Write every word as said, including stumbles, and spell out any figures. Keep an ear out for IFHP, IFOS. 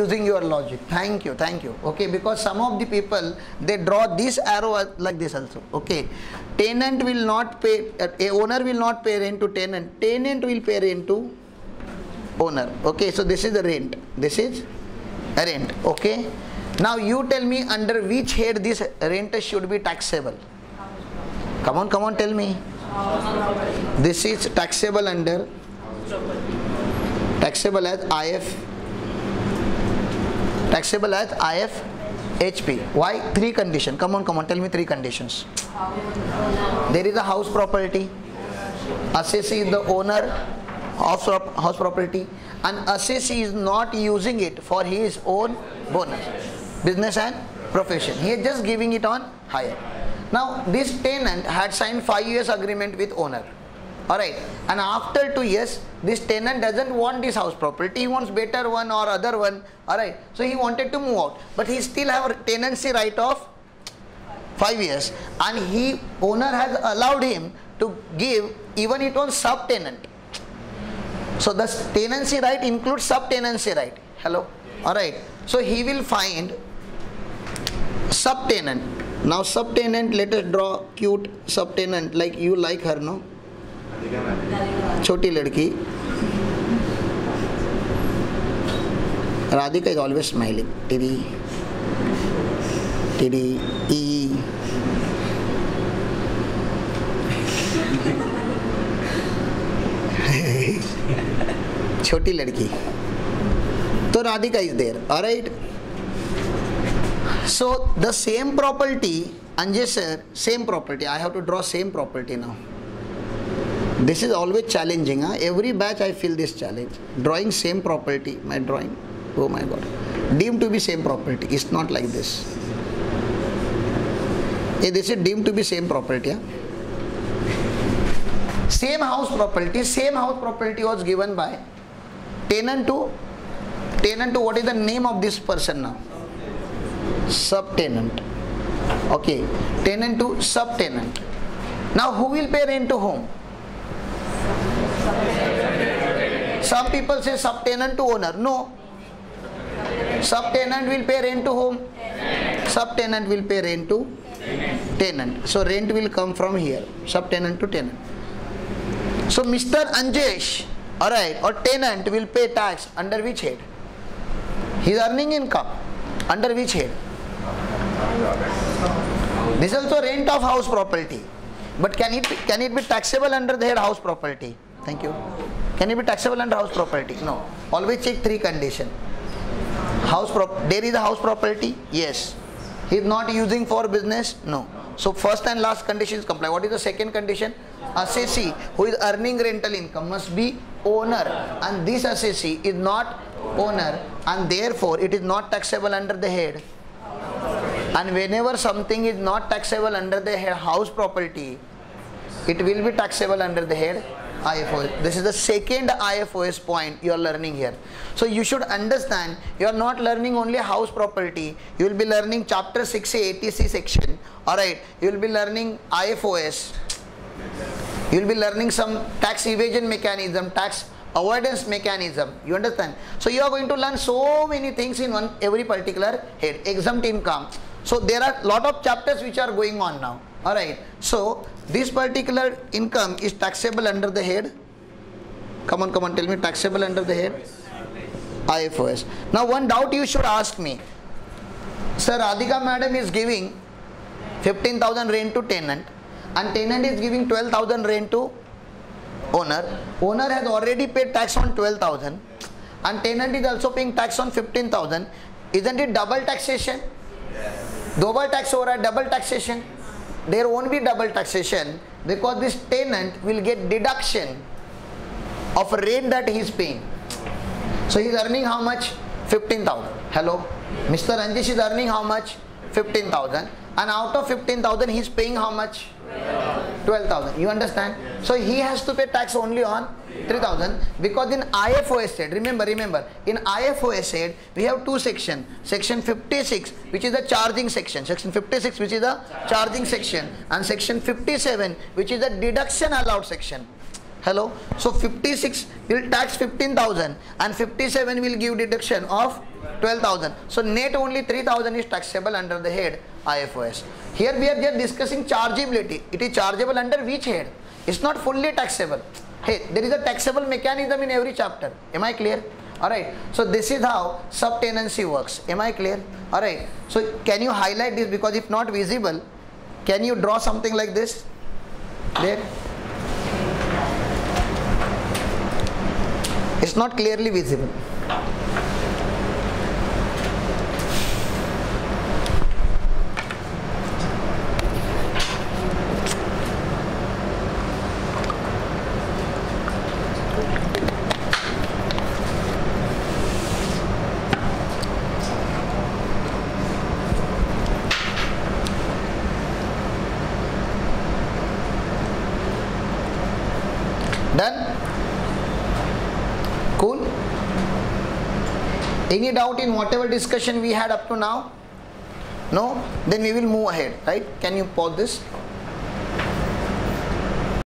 using your logic. Thank you, thank you. Okay, because some of the people, they draw this arrow like this also. Okay, tenant will not pay, uh, owner will not pay rent to tenant, tenant will pay rent to owner. Okay, so this is the rent, this is a rent. Okay, now you tell me under which head this rent should be taxable. Come on, come on, tell me. This is taxable under, taxable as I F, taxable as I F H P. Why? Three conditions. Come on, come on, tell me three conditions. There is a house property, assessee is the owner of house property, and assessee is not using it for his own bonus, business and profession. He is just giving it on hire. Now this tenant had signed five years agreement with owner. Alright, and after two years, this tenant doesn't want this house property, he wants better one or other one, alright. So he wanted to move out, but he still have a tenancy right of five years, and he, owner has allowed him to give even it on sub-tenant. So the tenancy right includes sub-tenancy right, hello, alright. So he will find sub-tenant. Now sub-tenant, let us draw cute sub-tenant, like you like her, no? Choti ladki. Radhika is always smiling. Tiri, tiri, e. Choti ladki. So Radhika is there. All right. So the same property, Anjay sir, same property. I have to draw same property now. This is always challenging, huh? Every batch I feel this challenge. Drawing same property, my drawing, oh my god. Deemed to be same property, it's not like this. Hey, this is deemed to be same property. Huh? Same house property, same house property was given by tenant to, tenant to what is the name of this person now? Subtenant. Okay, tenant to subtenant. Now who will pay rent to whom? Some people say subtenant to owner. No. Subtenant will pay rent to whom? Subtenant will pay rent to tenant. So rent will come from here. Subtenant to tenant. So Mister Anjesh, alright, or tenant will pay tax under which head? He is earning income. Under which head? This is also rent of house property. But can it, can it be taxable under the head house property? Thank you. Can it be taxable under house property? No. Always check three conditions. House prop, there is a house property? Yes. He is not using for business? No. So first and last condition is comply. What is the second condition? Assessee who is earning rental income must be owner, and this assessee is not owner, and therefore it is not taxable under the head. And whenever something is not taxable under the head house property, it will be taxable under the head I F O S. This is the second I F O S point you are learning here. So you should understand, you are not learning only house property. You will be learning chapter six A A T C section. Alright, you will be learning I F O S. You will be learning some tax evasion mechanism, tax avoidance mechanism. You understand? So you are going to learn so many things in one every particular head. Exempt income. So there are lot of chapters which are going on now. Alright, so this particular income is taxable under the head. Come on, come on, tell me taxable under the head. I F O S. Now one doubt you should ask me. Sir, Radhika madam is giving fifteen thousand rent to tenant, and tenant is giving twelve thousand rent to owner. Owner has already paid tax on twelve thousand, and tenant is also paying tax on fifteen thousand. Isn't it double taxation? Double tax over a double taxation. There won't be double taxation because this tenant will get deduction of rent that he is paying. So he is earning how much? fifteen thousand. Hello, Mister Anjesh is earning how much? fifteen thousand. And out of fifteen thousand, he is paying how much? twelve thousand. You understand? Yes. So he has to pay tax only on three thousand, because in I F O S head, remember, remember, in I F O S head, we have two sections. Section fifty-six, which is the charging section. Section fifty-six, which is the charging section. And section fifty-seven, which is the deduction allowed section. Hello. So fifty-six will tax fifteen thousand and fifty-seven will give deduction of twelve thousand. So net only three thousand is taxable under the head I F O S. Here we are just discussing chargeability. It is chargeable under which head? It's not fully taxable. Hey, there is a taxable mechanism in every chapter. Am I clear? Alright, so this is how subtenancy works. Am I clear? Alright, so can you highlight this, because if not visible, can you draw something like this? There. It's not clearly visible. Any doubt in whatever discussion we had up to now? No? Then we will move ahead, right? Can you pause this?